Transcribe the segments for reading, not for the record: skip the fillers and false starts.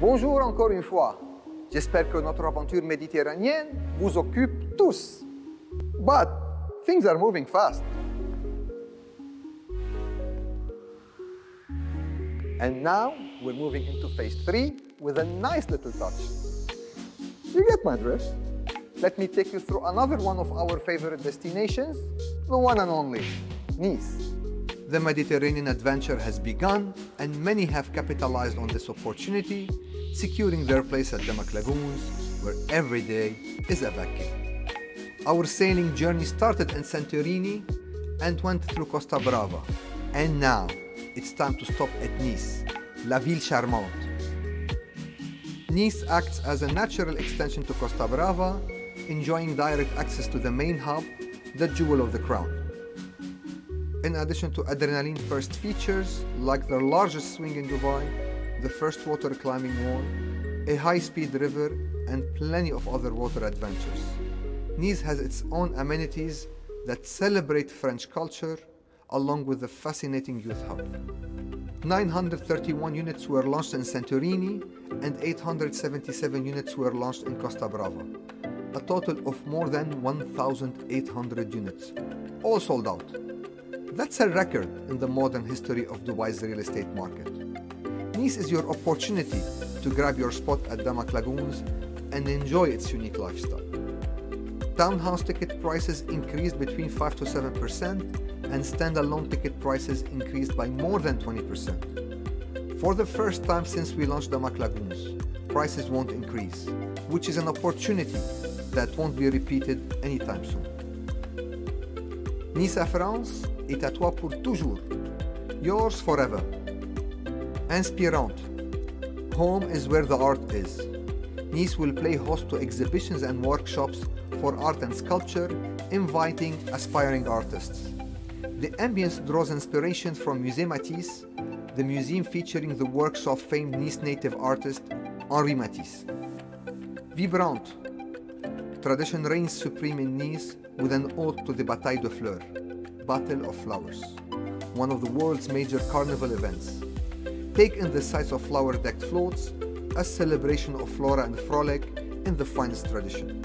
Bonjour encore une fois. J'espère que notre aventure méditerranéenne vous occupe tous. But things are moving fast. And now we're moving into phase 3 with a nice little touch. You get my drift? Let me take you through another one of our favorite destinations, the one and only, Nice. The Mediterranean adventure has begun, and many have capitalized on this opportunity, securing their place at Damac Lagoons, where every day is a vacation. Our sailing journey started in Santorini and went through Costa Brava, and now it's time to stop at Nice, La Ville Charmante. Nice acts as a natural extension to Costa Brava, enjoying direct access to the main hub, the jewel of the crown. In addition to adrenaline-first features, like the largest swing in Dubai, the first water climbing wall, a high-speed river, and plenty of other water adventures. Nice has its own amenities that celebrate French culture, along with the fascinating youth hub. 931 units were launched in Santorini, and 877 units were launched in Costa Brava. A total of more than 1,800 units, all sold out. That's a record in the modern history of Dubai's real estate market. Nice is your opportunity to grab your spot at Damac Lagoons and enjoy its unique lifestyle. Townhouse ticket prices increased between 5 to 7%, and standalone ticket prices increased by more than 20%. For the first time since we launched Damac Lagoons, prices won't increase, which is an opportunity that won't be repeated anytime soon. Nice à France est à toi pour toujours. Yours forever. Inspirante. Home is where the art is. Nice will play host to exhibitions and workshops for art and sculpture, inviting aspiring artists. The ambience draws inspiration from Musée Matisse, the museum featuring the works of famed Nice native artist Henri Matisse. Vibrante. Tradition reigns supreme in Nice with an ode to the Bataille de Fleurs, Battle of Flowers, one of the world's major carnival events. Take in the sights of flower-decked floats, a celebration of flora and frolic in the finest tradition.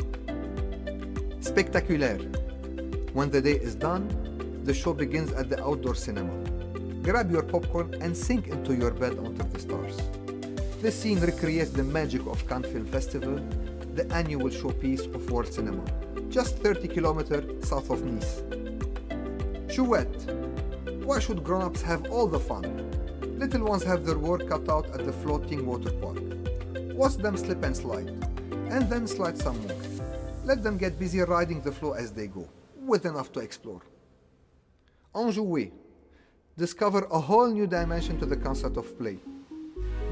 Spectaculaire. When the day is done, the show begins at the outdoor cinema. Grab your popcorn and sink into your bed under the stars. This scene recreates the magic of Cannes Film Festival, the annual showpiece of world cinema, just 30 kilometers south of Nice. Chouette. Why should grown-ups have all the fun? Little ones have their work cut out at the floating water park. Watch them slip and then slide some more. Let them get busy riding the flow as they go, with enough to explore. Enjoué. Discover a whole new dimension to the concept of play.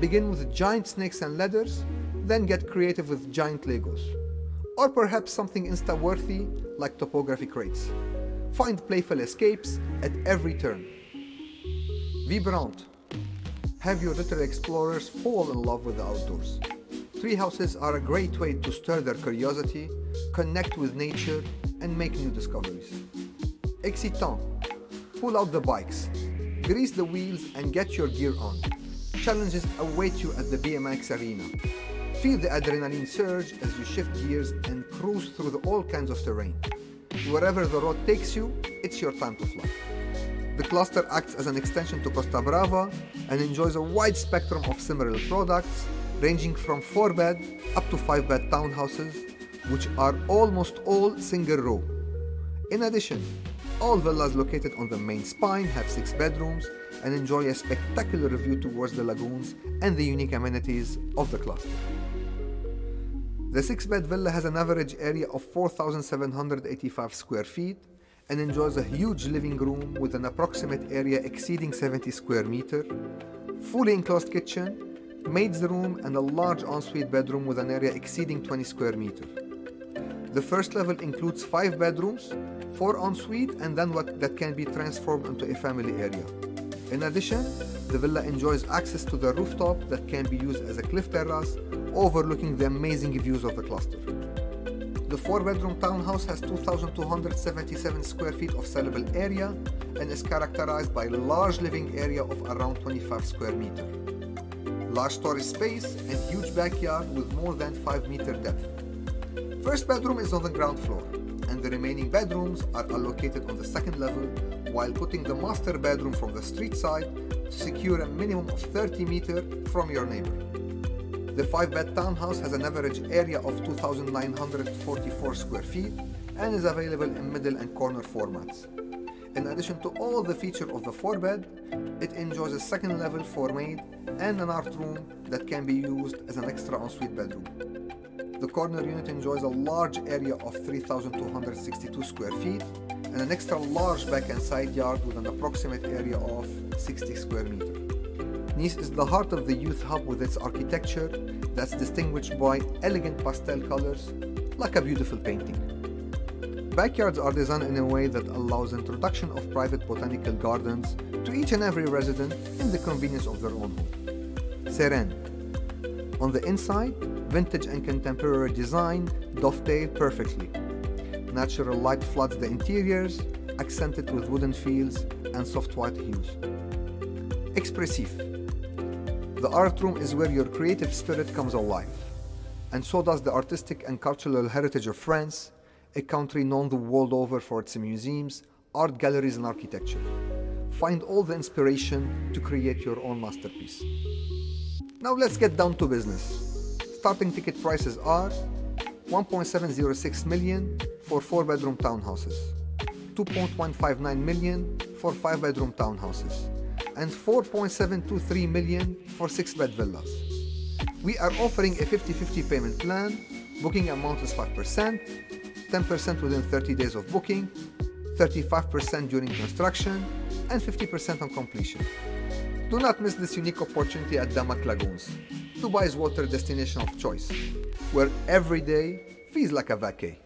Begin with giant snakes and ladders, then get creative with giant Legos. Or perhaps something Insta-worthy like topography crates. Find playful escapes at every turn. Vibrante. Have your little explorers fall in love with the outdoors. Tree houses are a great way to stir their curiosity, connect with nature, and make new discoveries. Excitant. Pull out the bikes. Grease the wheels and get your gear on. Challenges await you at the BMX arena. Feel the adrenaline surge as you shift gears and cruise through all kinds of terrain. Wherever the road takes you, it's your time to fly. The cluster acts as an extension to Costa Brava and enjoys a wide spectrum of similar products, ranging from 4-bed up to 5-bed townhouses, which are almost all single row. In addition, all villas located on the main spine have 6 bedrooms and enjoy a spectacular view towards the lagoons and the unique amenities of the cluster. The 6-bed villa has an average area of 4,785 square feet and enjoys a huge living room with an approximate area exceeding 70 square meters, fully enclosed kitchen, maid's room, and a large ensuite bedroom with an area exceeding 20 square meters. The first level includes 5 bedrooms, 4 ensuite, and then what that can be transformed into a family area. In addition, the villa enjoys access to the rooftop that can be used as a cliff terrace, overlooking the amazing views of the cluster. The 4-bedroom townhouse has 2,277 square feet of sellable area and is characterized by a large living area of around 25 square meters. large storage space, and huge backyard with more than 5 meter depth. First bedroom is on the ground floor, and the remaining bedrooms are allocated on the second level, while putting the master bedroom from the street side to secure a minimum of 30 meter from your neighbor. The 5-bed townhouse has an average area of 2,944 square feet and is available in middle and corner formats. In addition to all the features of the 4-bed, it enjoys a second level fourmaid and an art room that can be used as an extra ensuite bedroom. The corner unit enjoys a large area of 3,262 square feet and an extra large back and side yard with an approximate area of 60 square meters. Nice is the heart of the youth hub with its architecture that's distinguished by elegant pastel colors, like a beautiful painting. Backyards are designed in a way that allows introduction of private botanical gardens to each and every resident in the convenience of their own home. Serene. On the inside, vintage and contemporary design dovetail perfectly. Natural light floods the interiors, accented with wooden fields and soft white hues. Expressif. The art room is where your creative spirit comes alive, and so does the artistic and cultural heritage of France, a country known the world over for its museums, art galleries and architecture. Find all the inspiration to create your own masterpiece. Now let's get down to business. Starting ticket prices are 1.706 million for 4-bedroom townhouses, 2.159 million for 5-bedroom townhouses, and 4.723 million for 6-bed villas. We are offering a 50-50 payment plan. Booking amount is 5%, 10% within 30 days of booking, 35% during construction, and 50% on completion. Do not miss this unique opportunity at Damac Lagoons, Dubai's water destination of choice, where every day feels like a vacay.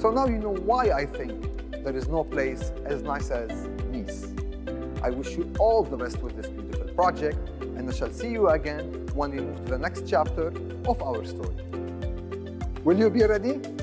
So now you know why I think there is no place as nice as Nice. I wish you all the best with this beautiful project, and I shall see you again when we move to the next chapter of our story. Will you be ready?